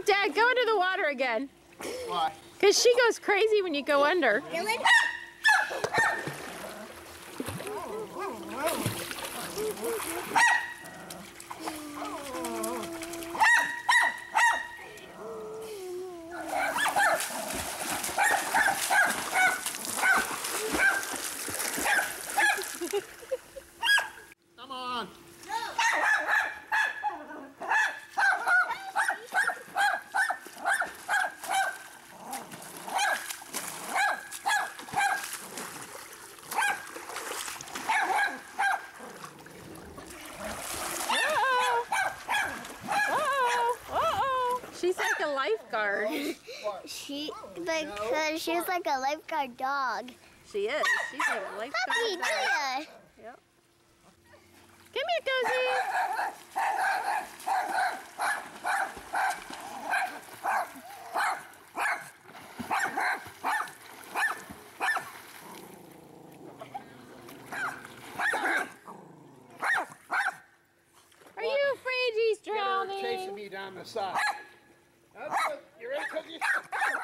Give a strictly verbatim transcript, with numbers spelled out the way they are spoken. with Dad. Go into the water again. Why? Because she goes crazy when you go under. Really? Come on. She's like a lifeguard. She, because she's like a lifeguard dog. She is. She's like a lifeguard Puppy, dog. Puppy, do ya? Yep. Come here, Cosi. Are you afraid he's drowning? They're chasing me down the side. That's it. You're in, Cosi.